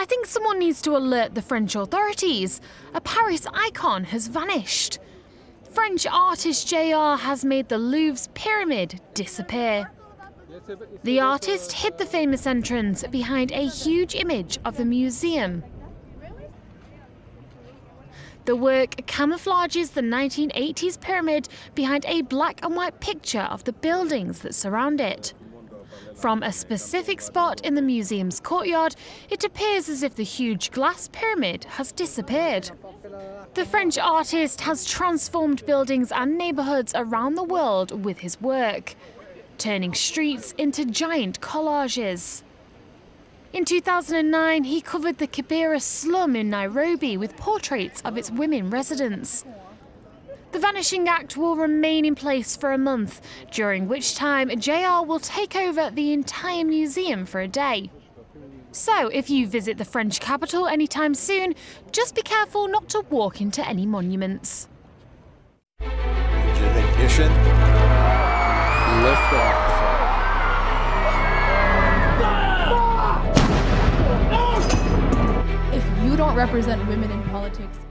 I think someone needs to alert the French authorities. A Paris icon has vanished. French artist JR has made the Louvre's pyramid disappear. The artist hid the famous entrance behind a huge image of the museum. The work camouflages the 1980s pyramid behind a black and white picture of the buildings that surround it. From a specific spot in the museum's courtyard, it appears as if the huge glass pyramid has disappeared. The French artist has transformed buildings and neighborhoods around the world with his work, turning streets into giant collages. In 2009, he covered the Kibera slum in Nairobi with portraits of its women residents. The Vanishing Act will remain in place for a month, during which time JR will take over the entire museum for a day. So, if you visit the French capital anytime soon, just be careful not to walk into any monuments. Ignition. Lift off. If you don't represent women in politics...